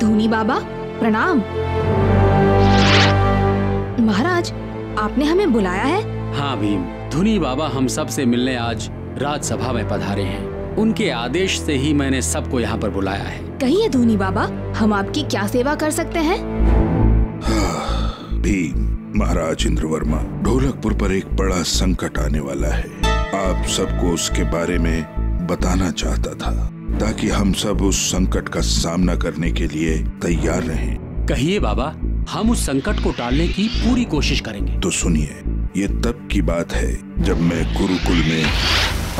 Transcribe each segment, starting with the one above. धूनी बाबा प्रणाम। महाराज आपने हमें बुलाया है? हाँ भीम, धूनी बाबा हम सब से मिलने आज राजसभा में पधारे हैं। उनके आदेश से ही मैंने सबको यहाँ पर बुलाया है। कहिए धूनी बाबा, हम आपकी क्या सेवा कर सकते हैं? भीम, महाराज इंद्रवर्मा ढोलकपुर पर एक बड़ा संकट आने वाला है। आप सबको उसके बारे में बताना चाहता था ताकि हम सब उस संकट का सामना करने के लिए तैयार रहें। कहिए बाबा, हम उस संकट को टालने की पूरी कोशिश करेंगे। तो सुनिए, ये तब की बात है जब मैं गुरुकुल में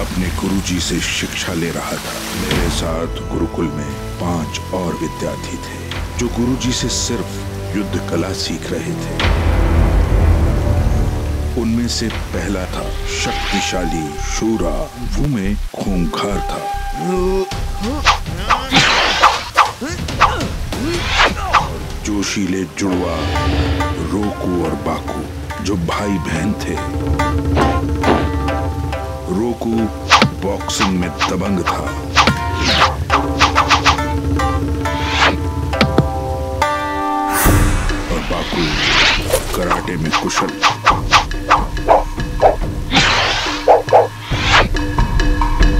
अपने गुरुजी से शिक्षा ले रहा था। मेरे साथ गुरुकुल में 5 और विद्यार्थी थे जो गुरुजी से सिर्फ युद्ध कला सीख रहे थे। उनमें से पहला था शक्तिशाली शोरा, वू में खूंखार था। जोशीले जुड़वा रोकू और बाकू जो भाई बहन थे। रोकू बॉक्सिंग में दबंग था। और बाकू कराटे में कुशल।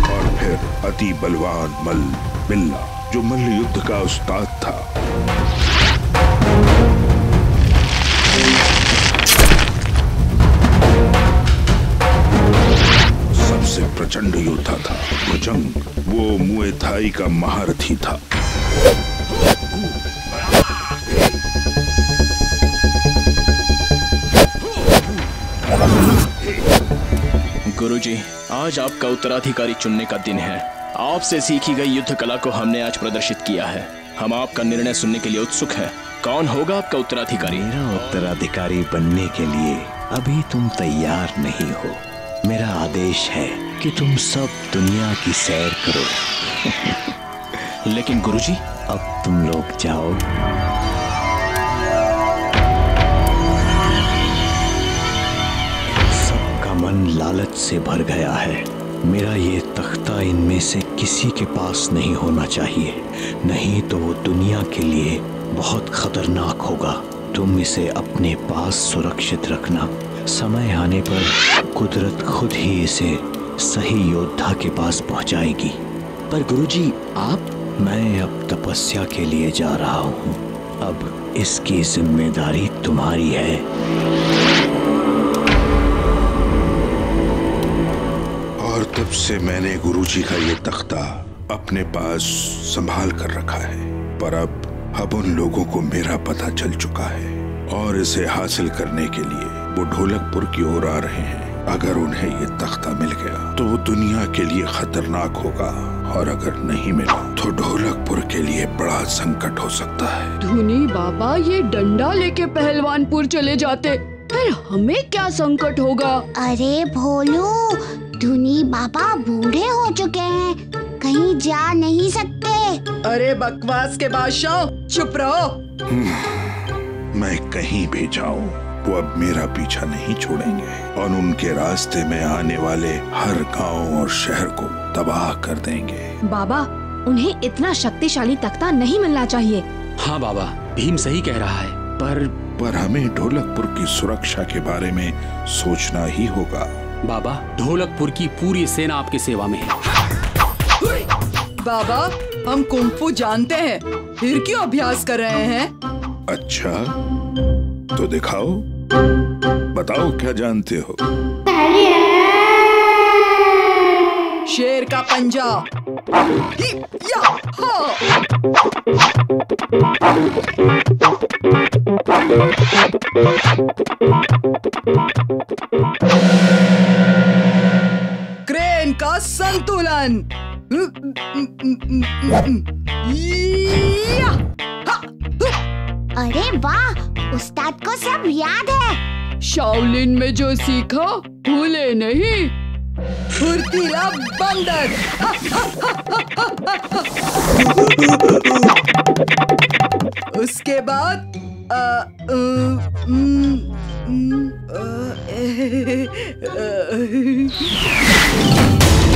और फिर अति बलवान बिल्ला जो मल्ल युद्ध का उस्ताद था। सबसे प्रचंड योद्धा था मचंग, वो मुए थाई का महारथी था। गुरुजी, आज आपका उत्तराधिकारी चुनने का दिन है। आपसे सीखी गई युद्ध कला को हमने आज प्रदर्शित किया है। हम आपका निर्णय सुनने के लिए उत्सुक हैं। कौन होगा आपका उत्तराधिकारी? मेरा उत्तराधिकारी बनने के लिए अभी तुम तैयार नहीं हो। मेरा आदेश है कि तुम सब दुनिया की सैर करो। लेकिन गुरुजी, अब तुम लोग जाओ। सबका मन लालच से भर गया है। मेरा ये तख्ता इनमें से किसी के पास नहीं होना चाहिए, नहीं तो वो दुनिया के लिए बहुत खतरनाक होगा। तुम इसे अपने पास सुरक्षित रखना। समय आने पर कुदरत खुद ही इसे सही योद्धा के पास पहुंचाएगी। पर गुरुजी आप? मैं अब तपस्या के लिए जा रहा हूँ। अब इसकी जिम्मेदारी तुम्हारी है। तब से मैंने गुरुजी का ये तख्ता अपने पास संभाल कर रखा है, पर अब उन लोगों को मेरा पता चल चुका है और इसे हासिल करने के लिए वो ढोलकपुर की ओर आ रहे हैं। अगर उन्हें ये तख्ता मिल गया तो वो दुनिया के लिए खतरनाक होगा, और अगर नहीं मिला तो ढोलकपुर के लिए बड़ा संकट हो सकता है। धूनी बाबा ये डंडा लेके पहलवानपुर चले जाते, फिर हमें क्या संकट होगा? अरे भोलू, धूनी बाबा बूढ़े हो चुके हैं, कहीं जा नहीं सकते। अरे बकवास के बादशाह, चुप रहो। मैं कहीं भी जाऊं वो अब मेरा पीछा नहीं छोड़ेंगे और उनके रास्ते में आने वाले हर गांव और शहर को तबाह कर देंगे। बाबा, उन्हें इतना शक्तिशाली तख्ता नहीं मिलना चाहिए। हाँ बाबा, भीम सही कह रहा है, पर हमें ढोलकपुर की सुरक्षा के बारे में सोचना ही होगा। बाबा, ढोलकपुर की पूरी सेना आपकी सेवा में है। बाबा, हम कुंफू जानते हैं, फिर क्यों अभ्यास कर रहे हैं? अच्छा, तो दिखाओ, बताओ क्या जानते हो? शेर का पंजा या, क्रेन का संतुलन या, हा, अरे वाह, उस्ताद को सब याद है। शाओलिन में जो सीखा भूले नहीं। फुर्तीला बंदर। उसके बाद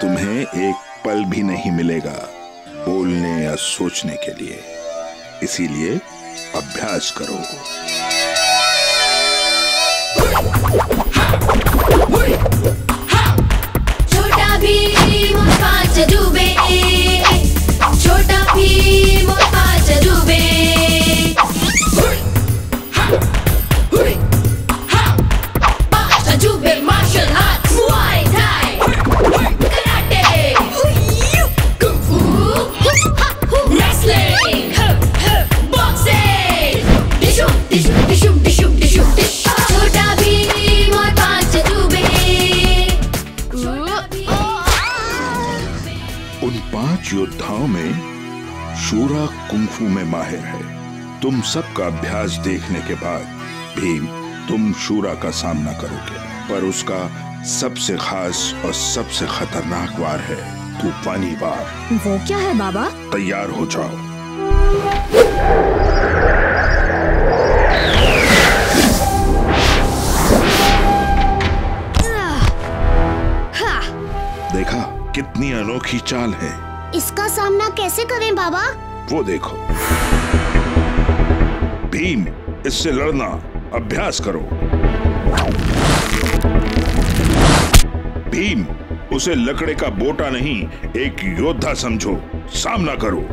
तुम्हें एक पल भी नहीं मिलेगा बोलने या सोचने के लिए, इसीलिए अभ्यास करो। छोटा भीम पांच डूबे, छोटा भीम पांच डूबे। योद्धाओं में शोरा कुंफू में माहिर है। तुम सबका अभ्यास देखने के बाद भीम तुम शोरा का सामना करोगे, पर उसका सबसे खास और सबसे खतरनाक वार है तूफानी वार। वो क्या है बाबा? तैयार हो जाओ। देखा कितनी अनोखी चाल है, इसका सामना कैसे करें बाबा? वो देखो भीम, इससे लड़ना अभ्यास करो। भीम, उसे लकड़े का बोटा नहीं एक योद्धा समझो, सामना करो।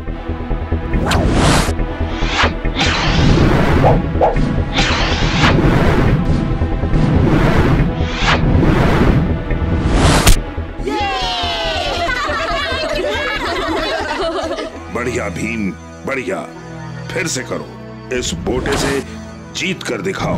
बढ़िया भीम, बढ़िया, फिर से करो। इस बोटे से जीत कर दिखाओ।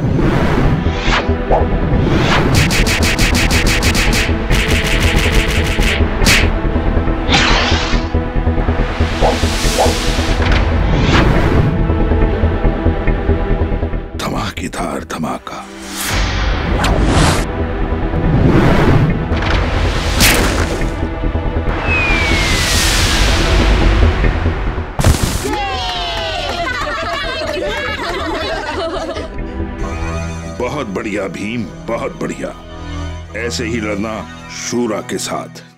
धमाकेदार धमाका। बहुत बढ़िया भीम, बहुत बढ़िया। ऐसे ही लड़ना शोरा के साथ।